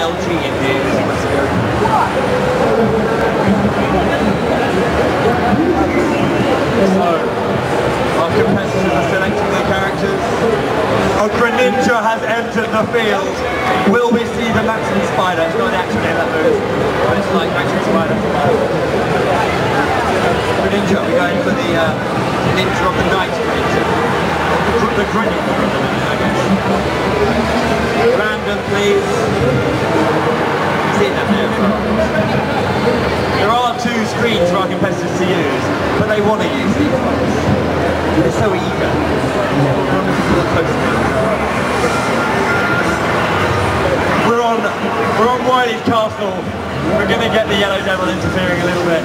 LG and did Super Smash. So, our competitors are selecting their characters. A Greninja has entered the field. Will we see the Maxim Spider? It's not an actual name, that move. But it's like Maxim Spider. Greninja, we're going for the Ninja of the Night Greninja. The Greninja, I guess. Random, please. Sit down there for a while. There are two screens for our competitors to use, but they want to use these ones. They're so eager. We're on Wily's Castle. We're going to get the Yellow Devil interfering a little bit.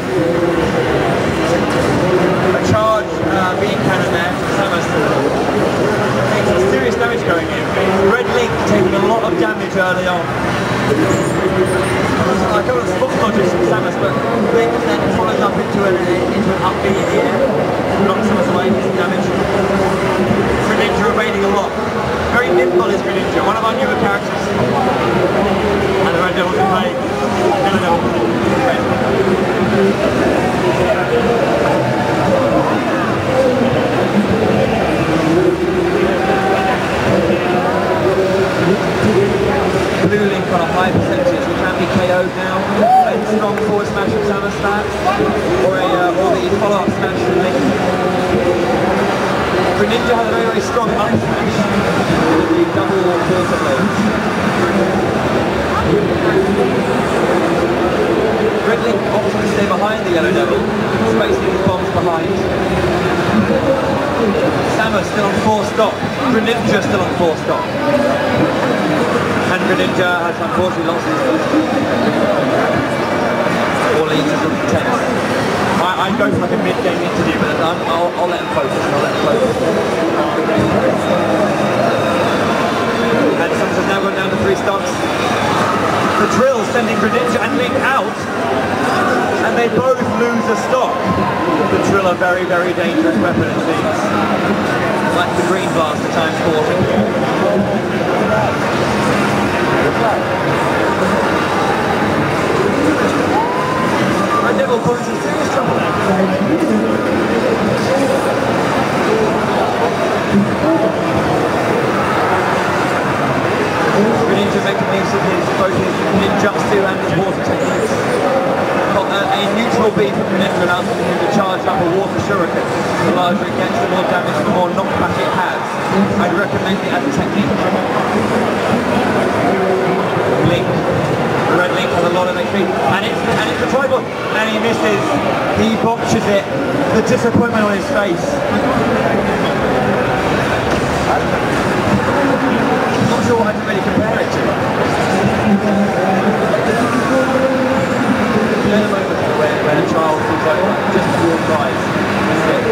A charge beam cannon there from Samus. Some serious damage going in. Red Link taking a lot of damage early on. I got a spot dodges from Samus, but Lynn then follows up into an up B in the air. Knocks Samus away with some damage. Greninja evading a lot. Very nimble is Greninja, one of our newer characters. And the Red Devils in play. Yellow Devil. Blue Link on a high percentage, we can be KO'd now. A strong forward smash from Samus stats, or the follow-up smash from Link. Greninja had a very, very strong up smash. The double or quarter loads. Red Link opts to stay behind the Yellow Devil, spacing his bombs behind. Samus still on 4-stop, Greninja still on 4-stop. And Greninja has unfortunately lost his boost. All leads is intense. I go for like a mid-game interview, but I'll let him focus. And Samus has now gone down to 3 stops. The drill sending Greninja and Link out, and they both lose a stock. The drill a very, very dangerous weapon it seems. Like the Green Blaster times 40. Red Devil causes serious trouble. Greninja making use of his both his ninjutsu and his water techniques. A neutral B from Greninja allows him to charge up a water shuriken. The larger it gets, the more damage, the more knockback it has. I'd recommend it as a technique. Link. The Red Link has a lot of HP, and it's a tribal, and he misses, he botches it, the disappointment on his face. I'm not sure what I can really compare it to. You know the moment where a child feels like just before cries, that's it.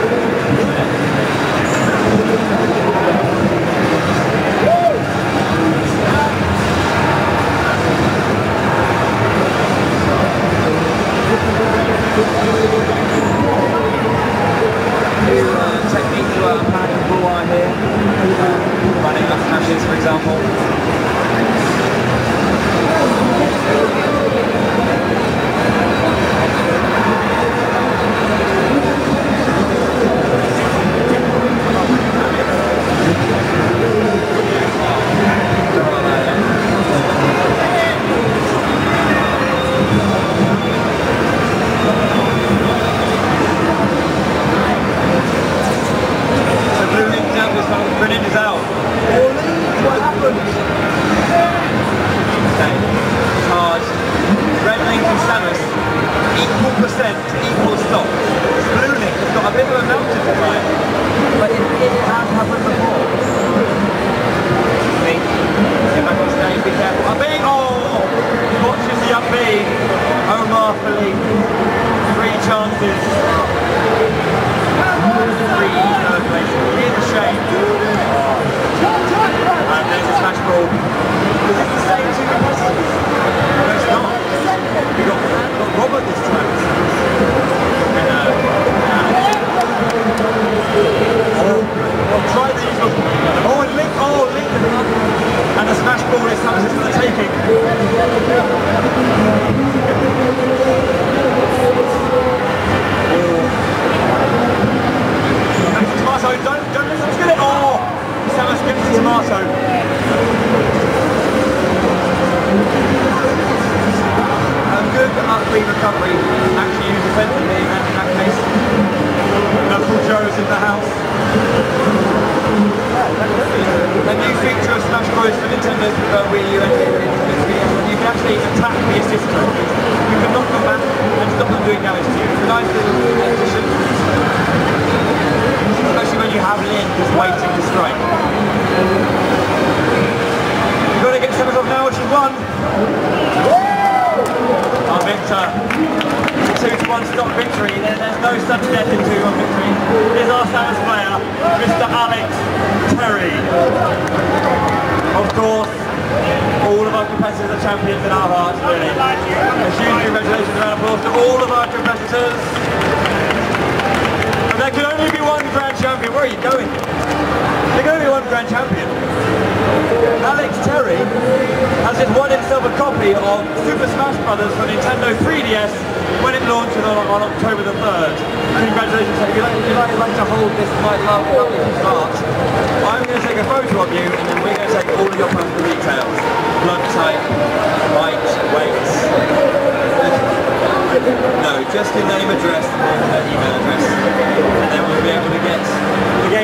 Taking.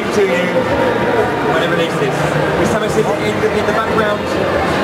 To you when it releases. With Samus in the background